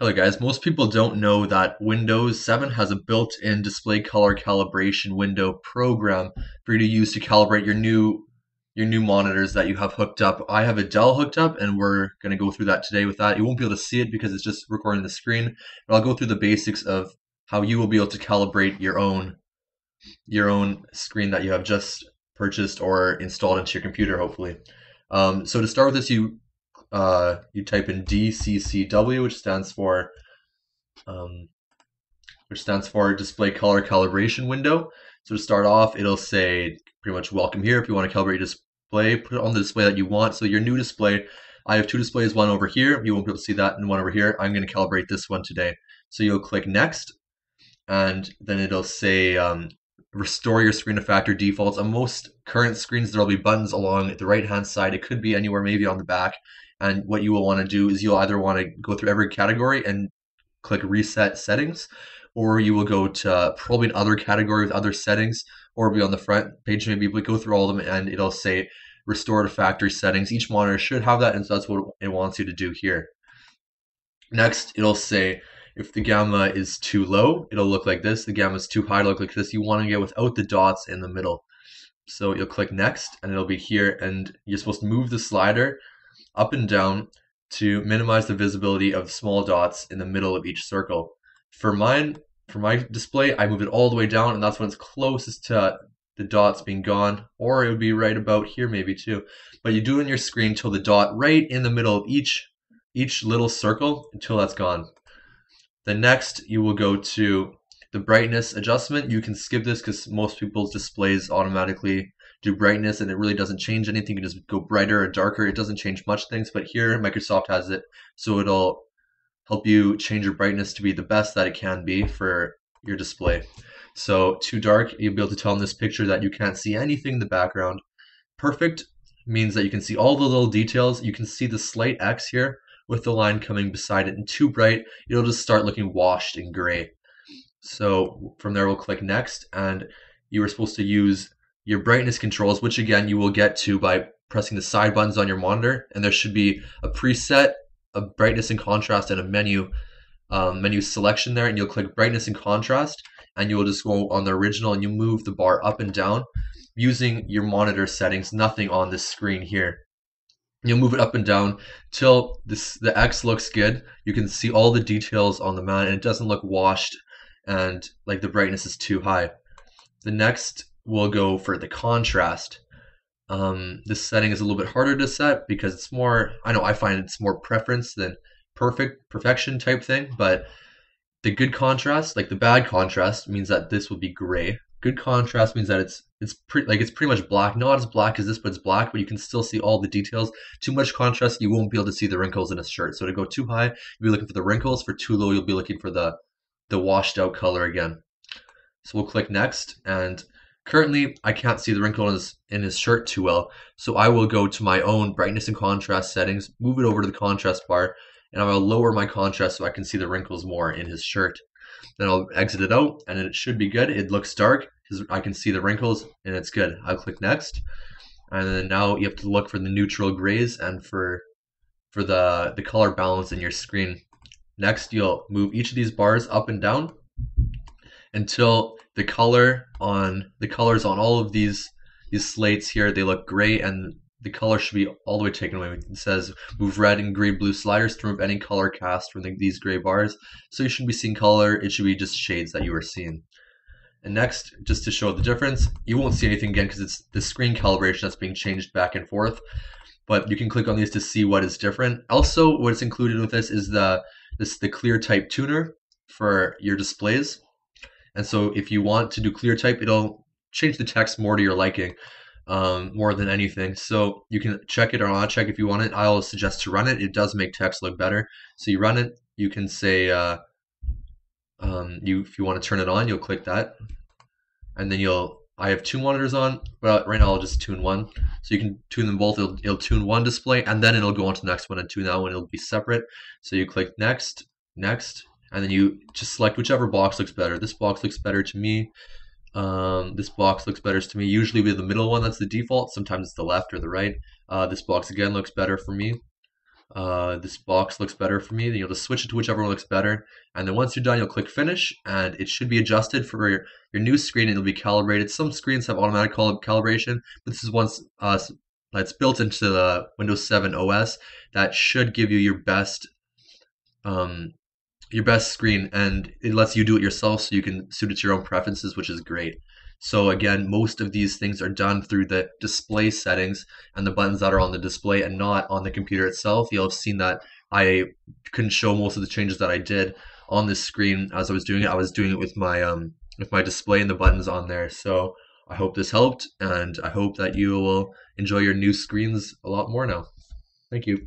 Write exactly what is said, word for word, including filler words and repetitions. Hello guys, most people don't know that Windows seven has a built-in display color calibration window program for you to use to calibrate your new your new monitors that you have hooked up. I have a Dell hooked up and we're going to go through that today with that. You won't be able to see it because it's just recording the screen, but I'll go through the basics of how you will be able to calibrate your own your own screen that you have just purchased or installed into your computer, hopefully. Um, so to start with this, you Uh, you type in D C C W, which stands for um, which stands for Display Color Calibration Window. So to start off, it'll say pretty much welcome here. If you want to calibrate your display, put it on the display that you want. So your new display, I have two displays, one over here. You won't be able to see that, and one over here. I'm going to calibrate this one today. So you'll click next, and then it'll say um, restore your screen to factory defaults. On most current screens, there'll be buttons along the right-hand side. It could be anywhere, maybe on the back. And what you will want to do is you'll either want to go through every category and click reset settings, or you will go to probably another category with other settings, or be on the front page maybe, but go through all of them and it'll say restore to factory settings. Each monitor should have that, and so that's what it wants you to do here. Next, it'll say if the gamma is too low, it'll look like this. The gamma is too high, it'll look like this. You want to get without the dots in the middle. So you'll click next and it'll be here, and you're supposed to move the slider up and down to minimize the visibility of small dots in the middle of each circle. For mine, for my display, I move it all the way down, and that's when it's closest to the dots being gone, or it would be right about here maybe too. But you do it on your screen till the dot right in the middle of each, each little circle, until that's gone. Then next, you will go to the brightness adjustment. You can skip this because most people's displays automatically do brightness, and it really doesn't change anything. You can just go brighter or darker. It doesn't change much things, but here Microsoft has it, so it'll help you change your brightness to be the best that it can be for your display. So too dark, you'll be able to tell in this picture that you can't see anything in the background. Perfect means that you can see all the little details. You can see the slight X here with the line coming beside it, and too bright, it'll just start looking washed and gray. So from there, we'll click next, and you were supposed to use your brightness controls, which again you will get to by pressing the side buttons on your monitor, and there should be a preset, a brightness and contrast, and a menu um, menu selection there, and you'll click brightness and contrast, and you'll just go on the original and you move the bar up and down using your monitor settings, nothing on this screen here. You'll move it up and down till this, the X looks good. You can see all the details on the man, and it doesn't look washed and like the brightness is too high. The next, we'll go for the contrast. Um, this setting is a little bit harder to set because it's more, I know I find it's more preference than perfect, perfection type thing, but the good contrast, like the bad contrast, means that this will be gray. Good contrast means that it's it's pretty, like it's pretty much black, not as black as this, but it's black, but you can still see all the details. Too much contrast, you won't be able to see the wrinkles in a shirt. So to go too high, you'll be looking for the wrinkles. For too low, you'll be looking for the, the washed out color again. So we'll click next, and currently, I can't see the wrinkle in his, in his shirt too well, so I will go to my own brightness and contrast settings, move it over to the contrast bar, and I will lower my contrast so I can see the wrinkles more in his shirt. Then I'll exit it out, and it should be good. It looks dark, because I can see the wrinkles, and it's good. I'll click next, and then now you have to look for the neutral grays and for, for the, the color balance in your screen. Next, you'll move each of these bars up and down until the color on the colors on all of these these slates here, they look gray, and the color should be all the way taken away. It says move red and green blue sliders to remove any color cast from the, these gray bars. So you shouldn't be seeing color, it should be just shades that you were seeing. And next, just to show the difference, you won't see anything again because it's the screen calibration that's being changed back and forth, but you can click on these to see what is different. Also, what's included with this is the this the ClearType tuner for your displays. And so if you want to do ClearType, it'll change the text more to your liking, um, more than anything. So you can check it or not check if you want it. I'll suggest to run it. It does make text look better. So you run it. You can say, uh, um, you if you want to turn it on, you'll click that. And then you'll, I have two monitors on, but right now I'll just tune one. So you can tune them both. It'll, it'll tune one display, and then it'll go on to the next one and tune that one. It'll be separate. So you click next, next. And then you just select whichever box looks better. This box looks better to me. Um, this box looks better to me. Usually with the middle one, that's the default. Sometimes it's the left or the right. Uh, this box again looks better for me. uh, this box looks better for me, then you'll just switch it to whichever one looks better. And then once you're done, you'll click finish, and it should be adjusted for your, your new screen. It'll be calibrated. Some screens have automatic cal calibration, but this is once uh, that's built into the Windows seven O S. That should give you your best um, your best screen, and it lets you do it yourself, so you can suit it to your own preferences, which is great. So again, most of these things are done through the display settings and the buttons that are on the display and not on the computer itself. You'll have seen that I couldn't show most of the changes that I did on this screen as I was doing it. I was doing it with my um with my display and the buttons on there. So I hope this helped, and I hope that you will enjoy your new screens a lot more now. Thank you.